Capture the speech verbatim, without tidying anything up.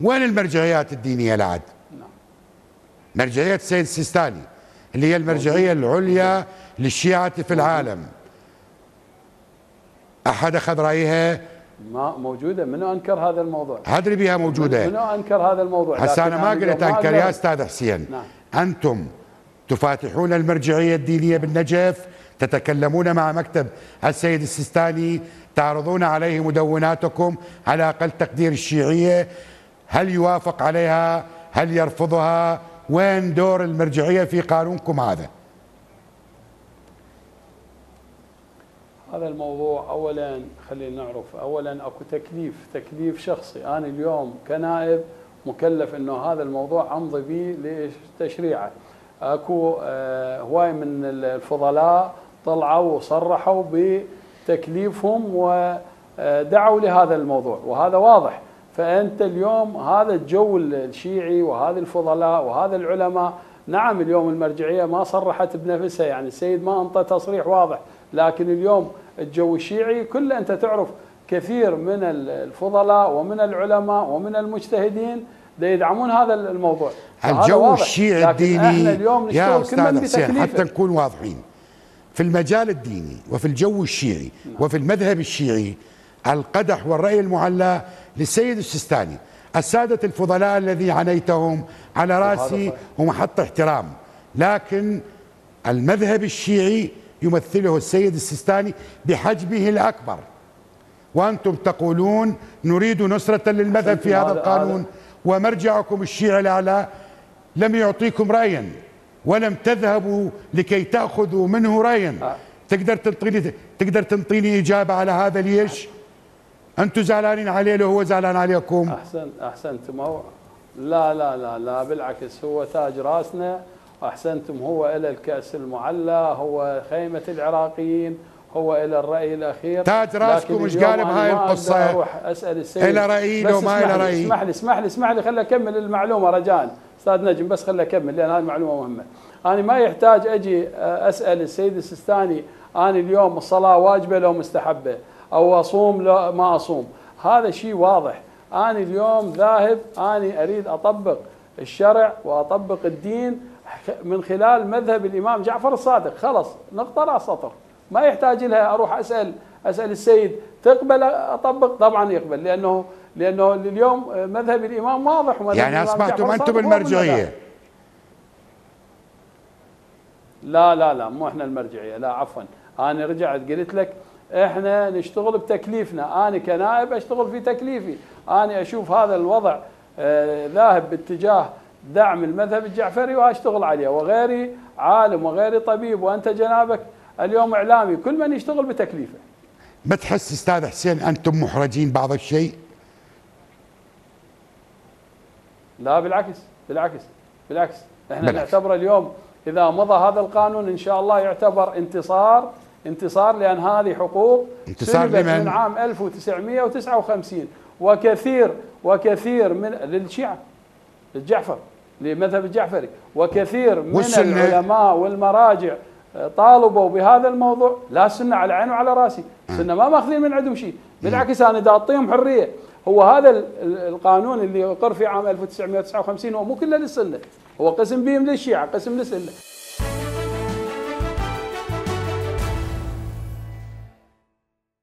وين المرجعيات الدينية لعد؟ مرجعية السيد السيستاني اللي هي المرجعية العليا للشيعة في العالم، أحد أخذ رأيها؟ ما موجودة. منو أنكر هذا الموضوع؟ هدري بها موجودة. منو أنكر هذا الموضوع؟ هسا أنا ما قلت أنكر يا أستاذ حسين. نعم. أنتم تفاتحون المرجعية الدينية بالنجف، تتكلمون مع مكتب السيد السيستاني، تعرضون عليه مدوناتكم على أقل تقدير الشيعية، هل يوافق عليها؟ هل يرفضها؟ وين دور المرجعية في قانونكم هذا؟ هذا الموضوع أولا خلينا نعرف، أولا أكو تكليف، تكليف شخصي. أنا اليوم كنائب مكلف أنه هذا الموضوع أمضي به لتشريعه. أكو هواي من الفضلاء طلعوا وصرحوا بتكليفهم ودعوا لهذا الموضوع، وهذا واضح. فأنت اليوم هذا الجو الشيعي وهذا الفضلاء وهذا العلماء، نعم اليوم المرجعية ما صرحت بنفسها، يعني السيد ما أنطى تصريح واضح، لكن اليوم الجو الشيعي كله أنت تعرف كثير من الفضلاء ومن العلماء ومن المجتهدين يدعمون هذا الموضوع. الجو الشيعي الديني يا أستاذ حسين، حتى نكون واضحين، في المجال الديني وفي الجو الشيعي وفي المذهب الشيعي القدح والرأي المعلى للسيد السيستاني. السادة الفضلاء الذي عنيتهم على رأسي ومحط احترام، لكن المذهب الشيعي يمثله السيد السيستاني بحجمه الأكبر، وأنتم تقولون نريد نصرة للمذهب في هذا القانون، ومرجعكم الشيعي الأعلى لم يعطيكم رأيا ولم تذهبوا لكي تأخذوا منه رأيا. تقدر تنطيني تقدر تنطيني إجابة على هذا؟ ليش أنتم زعلانين عليه لو هو زعلان عليكم؟ أحسن أحسنتم هو لا لا لا لا بالعكس، هو تاج راسنا. أحسنتم، هو إلى الكأس المعلى، هو خيمة العراقيين، هو إلى الرأي الأخير. تاج راسكم مش قالب هاي القصة. أروح أسأل السيد إلى رأيي لو ما إلى رأيي. اسمح لي اسمح لي اسمح لي خلي أكمل المعلومة رجاءً أستاذ نجم، بس خلي أكمل لأن هذه المعلومة مهمة. أنا ما يحتاج أجي أسأل السيد السيستاني أنا اليوم الصلاة واجبة لو مستحبة، أو أصوم لو ما أصوم. هذا شيء واضح. أنا اليوم ذاهب، أنا أريد أطبق الشرع وأطبق الدين من خلال مذهب الإمام جعفر الصادق، خلص نقطة لا سطر، ما يحتاج لها أروح أسأل أسأل السيد تقبل أطبق؟ طبعا يقبل، لأنه لأنه اليوم مذهب الإمام واضح. ومذهب يعني أصبحتم أنتم بالمرجعية؟ لا لا لا، مو إحنا المرجعية، لا عفوا. أنا رجعت قلت لك إحنا نشتغل بتكليفنا، أنا كنائب أشتغل في تكليفي. أنا أشوف هذا الوضع ذاهب باتجاه دعم المذهب الجعفري واشتغل عليه، وغيري عالم وغيري طبيب، وانت جنابك اليوم اعلامي، كل من يشتغل بتكليفه. ما تحس استاذ حسين انتم محرجين بعض الشيء؟ لا بالعكس بالعكس بالعكس، احنا نعتبر اليوم اذا مضى هذا القانون ان شاء الله يعتبر انتصار، انتصار لان هذه حقوق انتصار لمن؟ من عام ألف وتسعمئة وتسعة وخمسين وكثير وكثير من للشيعة الجعفر لمذهب الجعفري، وكثير من العلماء والمراجع طالبوا بهذا الموضوع. لا السنة على عيني وعلى راسي، السنة ما ماخذين من عندهم شيء، بالعكس انا داعطيهم حرية. هو هذا القانون اللي اقر في عام ألف وتسعمئة وتسعة وخمسين هو مو كله للسنة، هو قسم بهم للشيعة قسم للسنة.